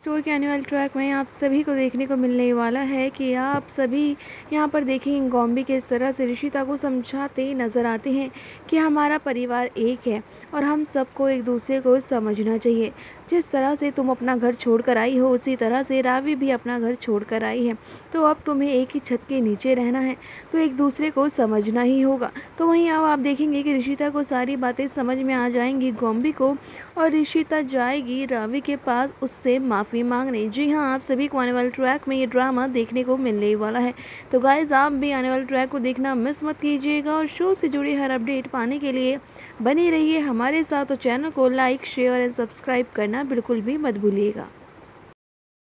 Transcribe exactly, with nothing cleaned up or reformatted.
Store के आने वाले ट्रैक में आप सभी को देखने को मिलने वाला है कि आप सभी यहाँ पर देखें गोम्बी किस तरह से ऋषिता को समझाते नज़र आते हैं कि हमारा परिवार एक है और हम सबको एक दूसरे को समझना चाहिए। जिस तरह से तुम अपना घर छोड़कर आई हो उसी तरह से रावी भी अपना घर छोड़कर आई है, तो अब तुम्हें एक ही छत के नीचे रहना है तो एक दूसरे को समझना ही होगा। तो वहीं अब आप देखेंगे कि ऋषिता को सारी बातें समझ में आ जाएंगी गोम्बी को, और ऋषिता जाएगी रावी के पास उससे माफ़ मांगने। जी हाँ, आप सभी को आने वाले ट्रैक में ये ड्रामा देखने को मिलने वाला है। तो गाइज, आप भी आने वाले ट्रैक को देखना मिस मत कीजिएगा, और शो से जुड़े हर अपडेट पाने के लिए बने रहिए हमारे साथ। तो चैनल को लाइक, शेयर एंड सब्सक्राइब करना बिल्कुल भी मत भूलिएगा।